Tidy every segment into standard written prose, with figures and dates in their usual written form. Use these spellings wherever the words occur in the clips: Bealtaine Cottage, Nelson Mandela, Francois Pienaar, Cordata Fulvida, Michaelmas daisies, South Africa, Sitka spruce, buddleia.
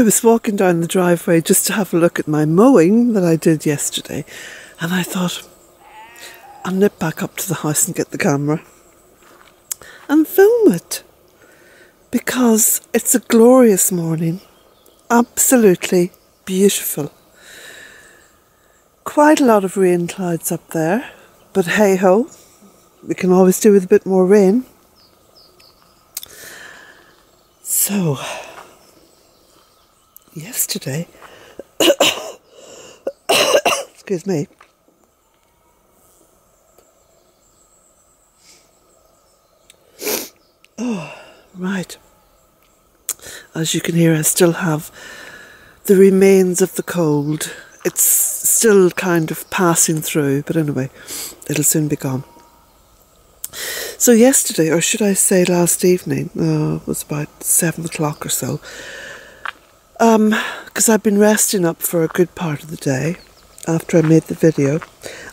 I was walking down the driveway just to have a look at my mowing that I did yesterday, and I thought, I'll nip back up to the house and get the camera and film it, because it's a glorious morning, absolutely beautiful. Quite a lot of rain clouds up there, but hey ho, we can always do with a bit more rain. So, yesterday, excuse me, right, as you can hear, I still have the remains of the cold. It's still kind of passing through, but anyway, it'll soon be gone. So yesterday, or should I say last evening, it was about 7 o'clock or so, because I've been resting up for a good part of the day after I made the video,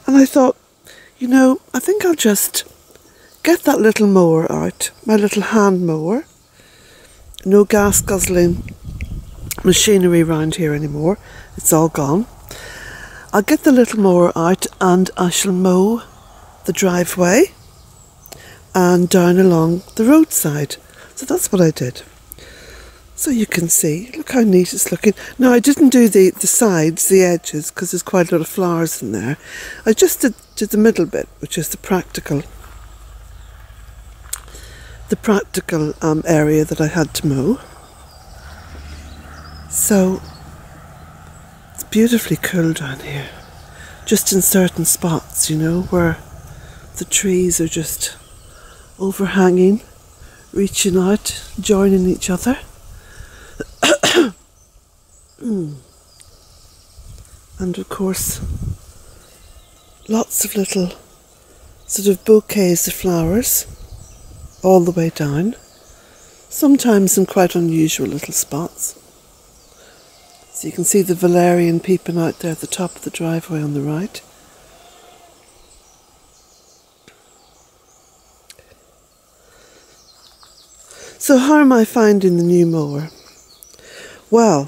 and I thought, you know, I think I'll just get that little mower out, my little hand mower. No gas guzzling machinery round here anymore, it's all gone. I'll get the little mower out and I shall mow the driveway and down along the roadside. So that's what I did. So you can see, look how neat it's looking. Now I didn't do the sides, the edges, because there's quite a lot of flowers in there. I just did the middle bit, which is the practical area that I had to mow. So it's beautifully cool down here, just in certain spots, you know, where the trees are just overhanging, reaching out, joining each other. And of course, lots of little sort of bouquets of flowers all the way down, sometimes in quite unusual little spots. So you can see the valerian peeping out there at the top of the driveway on the right. So how am I finding the new mower? Well,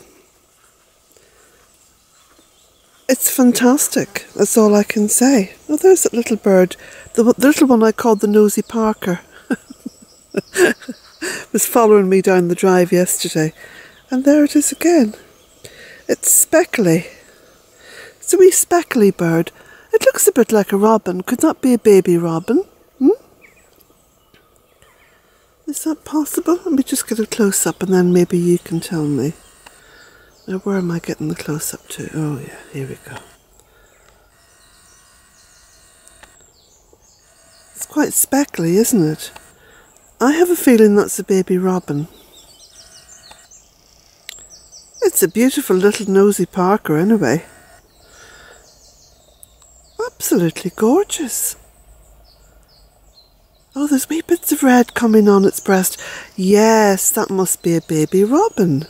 it's fantastic, that's all I can say. Oh, there's that little bird, the little one I called the nosy Parker. Was following me down the drive yesterday, and there it is again. It's speckly. It's a wee speckly bird. It looks a bit like a robin. Could that be a baby robin? Is that possible? Let me just get a close-up and then maybe you can tell me. Now where am I getting the close-up to? Oh yeah, here we go. It's quite speckly, isn't it? I have a feeling that's a baby robin. It's a beautiful little nosy Parker anyway. Absolutely gorgeous. Oh, there's wee bits of red coming on its breast. Yes, that must be a baby robin.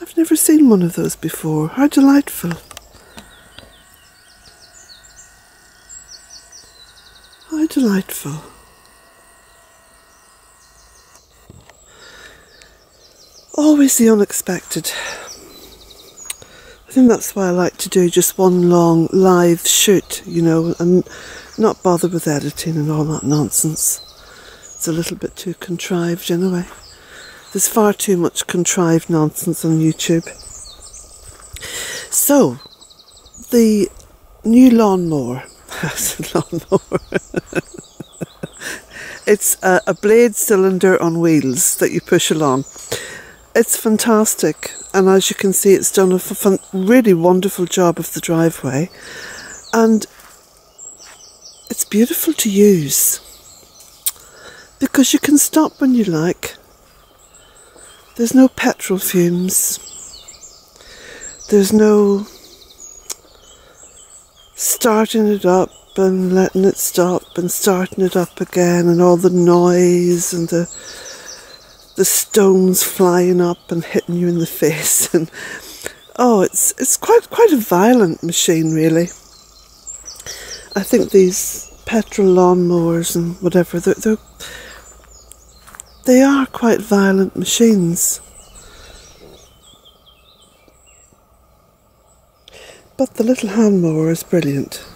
I've never seen one of those before. How delightful. How delightful. Always the unexpected. I think that's why I like to do just one long live shoot, you know, and not bother with editing and all that nonsense. It's a little bit too contrived anyway. There's far too much contrived nonsense on YouTube. So, the new lawnmower. It's a blade cylinder on wheels that you push along. It's fantastic, and as you can see, it's done a really wonderful job of the driveway. And it's beautiful to use because you can stop when you like. There's no petrol fumes. There's no starting it up and letting it stop and starting it up again and all the noise and the stones flying up and hitting you in the face. And oh, it's quite a violent machine really. I think these petrol lawnmowers and whatever, they are quite violent machines. But the little hand mower is brilliant.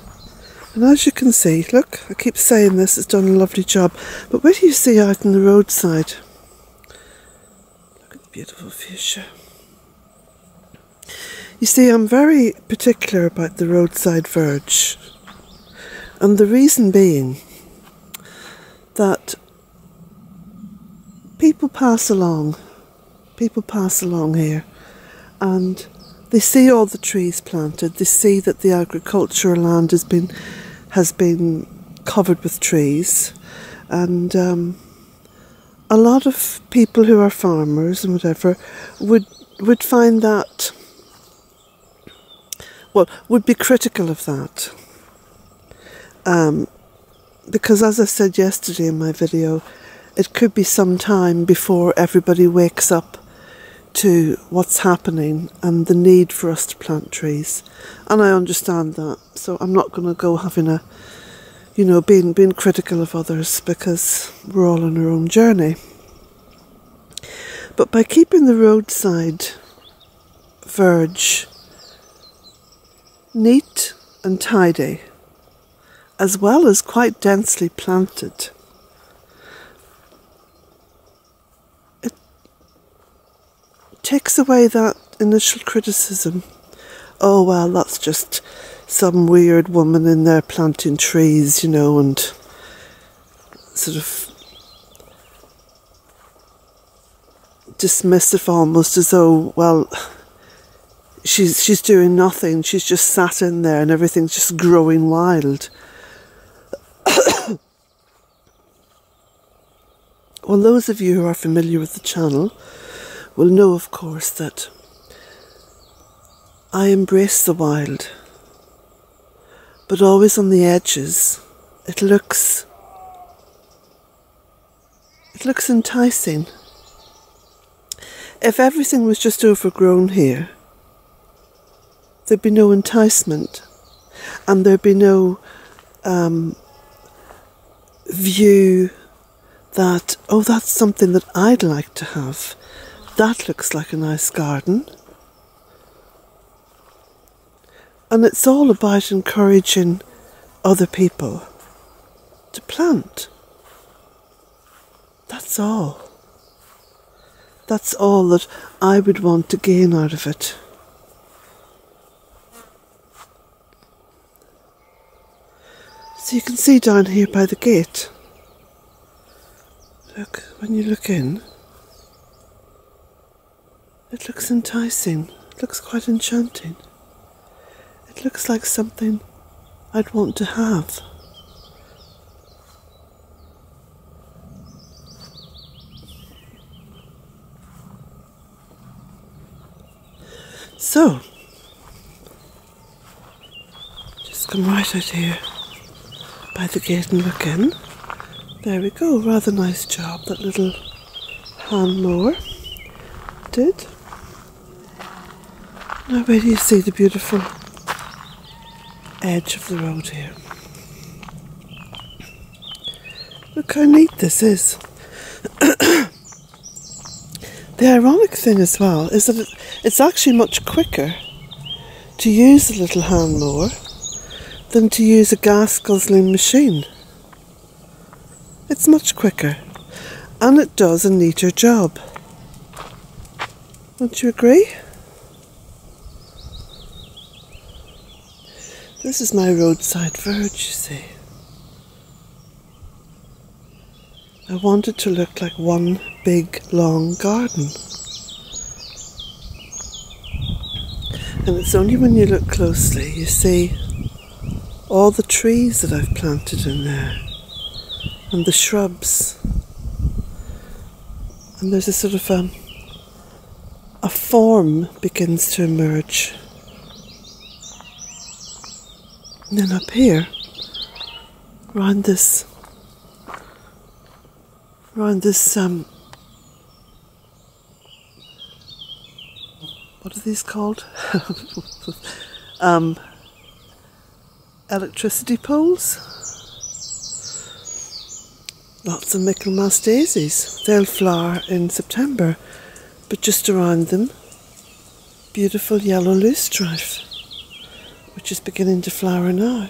And as you can see, look, I keep saying this, it's done a lovely job. But where do you see out on the roadside? Look at the beautiful fuchsia. You see, I'm very particular about the roadside verge. And the reason being that people pass along here and they see all the trees planted, they see that the agricultural land has been covered with trees, and a lot of people who are farmers and whatever would find that, well, would be critical of that, because as I said yesterday in my video, it could be some time before everybody wakes up to what's happening and the need for us to plant trees. And I understand that, so I'm not going to go having a, you know, being critical of others, because we're all on our own journey. But by keeping the roadside verge neat and tidy, as well as quite densely planted, it takes away that initial criticism. Oh, well, that's just some weird woman in there planting trees, you know, and sort of dismissive almost, as though, well, she's doing nothing, she's just sat in there and everything's just growing wild. Well, those of you who are familiar with the channel will know, of course, that I embrace the wild, but always on the edges. It looks enticing. If everything was just overgrown here, there'd be no enticement, and there'd be no view that, oh, that's something that I'd like to have. That looks like a nice garden. And it's all about encouraging other people to plant. That's all. That's all that I would want to gain out of it. So you can see down here by the gate. Look, when you look in, it looks enticing, it looks quite enchanting. It looks like something I'd want to have. So, just come right out here by the gate and look in. There we go, rather nice job that little hand mower did. Now where do you see the beautiful edge of the road here? Look how neat this is. The ironic thing as well is that it's actually much quicker to use a little hand mower than to use a gas guzzling machine. It's much quicker, and it does a neater job. Don't you agree? This is my roadside verge, you see. I want it to look like one big, long garden. And it's only when you look closely you see all the trees that I've planted in there, and the shrubs, and there's a sort of a form begins to emerge. And then up here, round this what are these called? Electricity poles. Lots of Michaelmas daisies. They'll flower in September, but just around them, beautiful yellow loosestrife. which is beginning to flower now.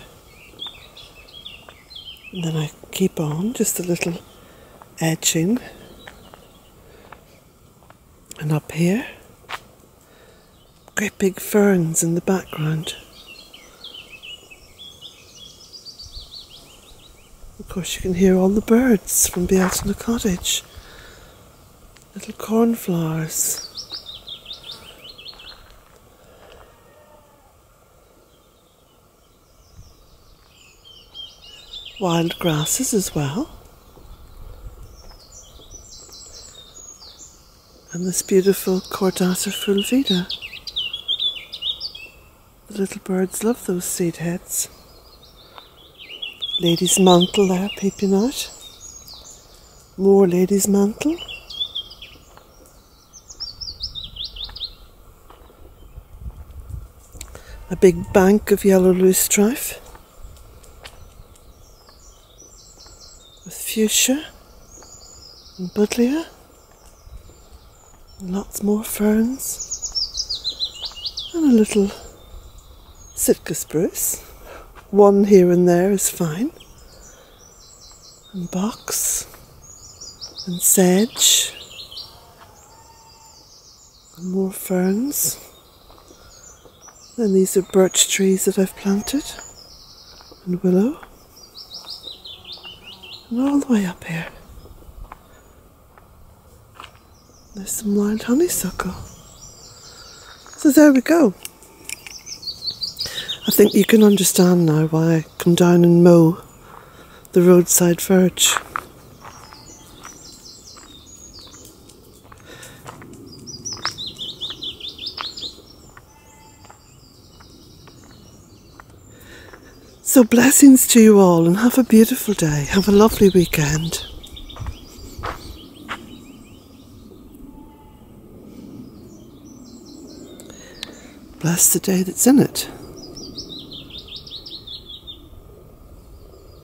And then I keep on just a little edging, and up here, great big ferns in the background. Of course you can hear all the birds from Bealtaine Cottage. Little cornflowers. Wild grasses as well. And this beautiful Cordata Fulvida. The little birds love those seed heads. Lady's mantle there peeping out. More lady's mantle. A big bank of yellow loosestrife with fuchsia and buddleia and lots more ferns and a little Sitka spruce. One here and there is fine, and box and sedge and more ferns. Then these are birch trees that I've planted, and willow, and all the way up here there's some wild honeysuckle. So there we go. I think you can understand now why I come down and mow the roadside verge. So blessings to you all, and have a beautiful day. Have a lovely weekend. Bless the day that's in it.